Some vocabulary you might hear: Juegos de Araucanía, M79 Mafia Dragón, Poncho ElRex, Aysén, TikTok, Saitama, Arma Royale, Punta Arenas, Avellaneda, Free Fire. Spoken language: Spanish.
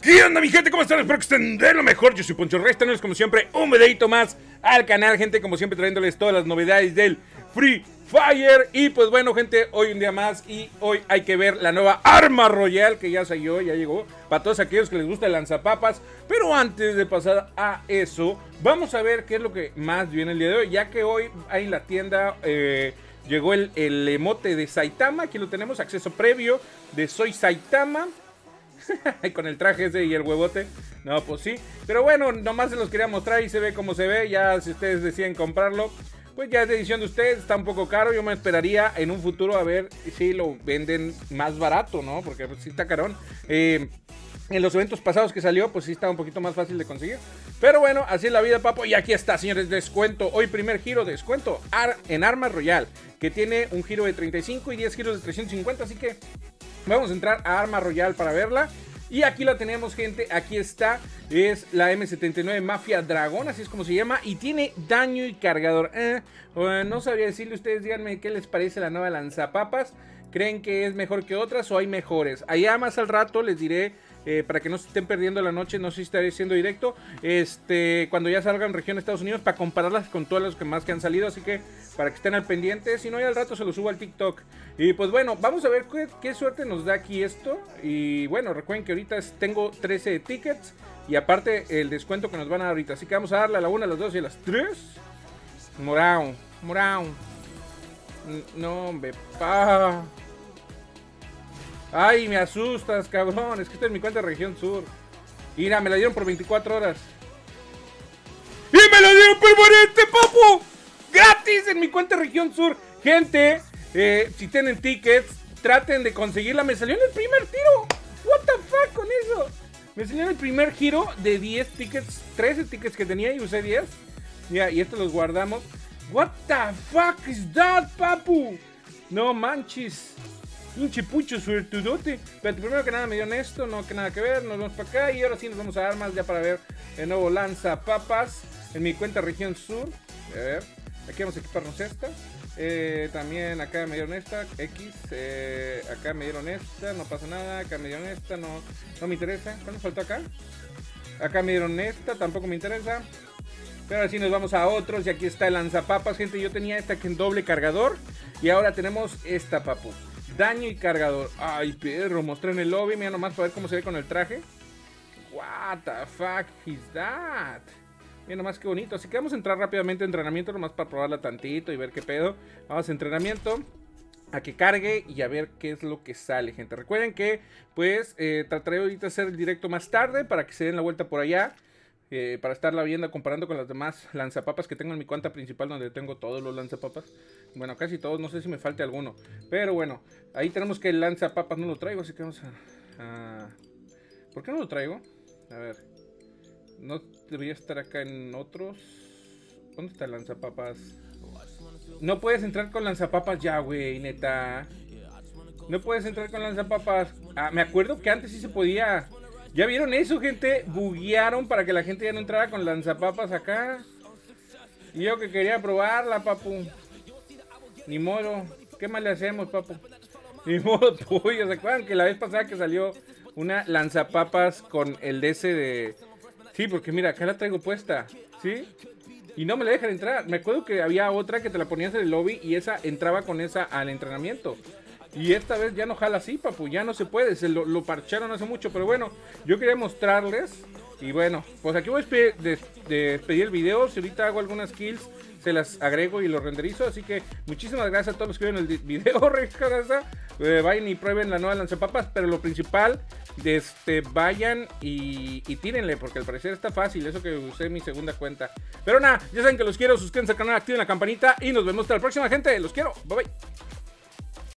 ¿Qué onda, mi gente? ¿Cómo están? Espero que estén de lo mejor. Yo soy Poncho ElRex, tenemos como siempre un videito más al canal, gente, como siempre trayéndoles todas las novedades del Free Fire. Y pues bueno, gente, hoy un día más y hoy hay que ver la nueva Arma Royale que ya salió, ya llegó, para todos aquellos que les gusta el lanzapapas. Pero antes de pasar a eso, vamos a ver qué es lo que más viene el día de hoy, ya que hoy hay en la tienda... llegó el emote de Saitama, aquí lo tenemos, acceso previo de Soy Saitama. Con el traje ese y el huevote. No, pues sí. Pero bueno, nomás se los quería mostrar y se ve como se ve. Ya si ustedes deciden comprarlo, pues ya es decisión de ustedes, está un poco caro. Yo me esperaría en un futuro a ver si lo venden más barato, ¿no? Porque pues, sí está carón. En los eventos pasados que salió, pues sí estaba un poquito más fácil de conseguir. Pero bueno, así es la vida, papo. Y aquí está, señores, descuento. Hoy primer giro, descuento en Arma Royale, que tiene un giro de 35 y 10 giros de 350. Así que vamos a entrar a Arma Royale para verla. Y aquí la tenemos, gente. Aquí está. Es la M79 Mafia Dragón, así es como se llama. Y tiene daño y cargador. No sabría decirle, ustedes díganme qué les parece la nueva lanzapapas. ¿Creen que es mejor que otras o hay mejores? Allá más al rato les diré... para que no se estén perdiendo la noche, no sé si estaré siendo directo, cuando ya salgan región de Estados Unidos, para compararlas con todas las que más que han salido, así que para que estén al pendiente, si no ya al rato se lo subo al TikTok. Y pues bueno, vamos a ver qué suerte nos da aquí esto. Y bueno, recuerden que ahorita tengo 13 tickets y aparte el descuento que nos van a dar ahorita, así que vamos a darle a la 1, a las 2 y a las 3. Morao. No, hombre, pa. Ay, me asustas, cabrón. Es que esta es mi cuenta de región sur. Mira, me la dieron por 24 horas. ¡Y me la dieron permanente, papu! ¡Gratis en mi cuenta de región sur! Gente, si tienen tickets, traten de conseguirla. Me salió en el primer tiro. What the fuck con eso. Me salió en el primer giro de 10 tickets, 13 tickets que tenía y usé 10. Mira, y estos los guardamos. What the fuck is that, papu? No manches. Un chipucho suertudote. Pero primero que nada me dieron esto, no que nada que ver. Nos vamos para acá y ahora sí nos vamos a armas ya para ver el nuevo lanzapapas en mi cuenta región sur. A ver, aquí vamos a equiparnos esta. También acá me dieron esta X, acá me dieron esta, no pasa nada. Acá me dieron esta, no me interesa. ¿Cuánto faltó acá? Acá me dieron esta, tampoco me interesa. Pero ahora sí nos vamos a otros y aquí está el lanzapapas, gente. Yo tenía esta que en doble cargador y ahora tenemos esta, papu. Daño y cargador. Ay, perro, mostré en el lobby. Mira nomás para ver cómo se ve con el traje. What the fuck is that? Mira nomás qué bonito. Así que vamos a entrar rápidamente a entrenamiento, nomás para probarla tantito y ver qué pedo. Vamos a entrenamiento, a que cargue y a ver qué es lo que sale, gente. Recuerden que pues trataré ahorita de hacer el directo más tarde para que se den la vuelta por allá. Para estarla viendo, comparando con las demás lanzapapas que tengo en mi cuenta principal, donde tengo todos los lanzapapas. Bueno, casi todos, no sé si me falte alguno. Pero bueno, ahí tenemos que el lanzapapas no lo traigo, así que vamos a... ¿Por qué no lo traigo? A ver. No debería estar acá en otros. ¿Dónde está el lanzapapas? No puedes entrar con lanzapapas ya, güey, neta. No puedes entrar con lanzapapas. Ah, me acuerdo que antes sí se podía... ¿Ya vieron eso, gente? Buguearon para que la gente ya no entrara con lanzapapas acá. Y yo que quería probarla, papu. Ni modo. ¿Qué más le hacemos, papu? Ni modo tuyo. ¿Se acuerdan que la vez pasada que salió una lanzapapas con el DC de... Sí, porque mira, acá la traigo puesta. ¿Sí? Y no me la dejan entrar. Me acuerdo que había otra que te la ponías en el lobby y esa entraba con esa al entrenamiento. Y esta vez ya no jala así, papu, ya no se puede, se lo parcharon hace mucho, pero bueno, yo quería mostrarles. Y bueno, pues aquí voy a despedir el video, si ahorita hago algunas kills, se las agrego y lo renderizo. Así que muchísimas gracias a todos los que vieron el video, vayan y prueben la nueva lanzapapas, pero lo principal, vayan y tírenle, porque al parecer está fácil, eso que usé mi segunda cuenta. Pero nada, ya saben que los quiero, suscríbanse al canal, activen la campanita y nos vemos hasta la próxima, gente, los quiero, bye bye.